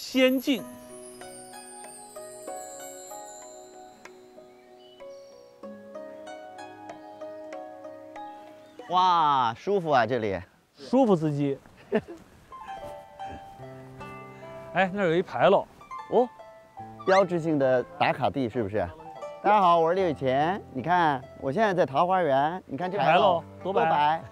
先进。哇，舒服啊，这里舒服司机。哎，那儿有一牌楼，哦，标志性的打卡地是不是？ 大家好，我是刘雨晴。你看，我现在在桃花源。你看这牌楼多白。